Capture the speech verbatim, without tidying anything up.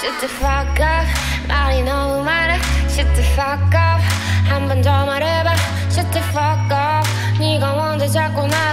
Shut the fuck up. 말이 너무 많아. Shut the fuck up. 한 번 더 말해봐. Shut the fuck up. 네가 뭔데 자꾸 나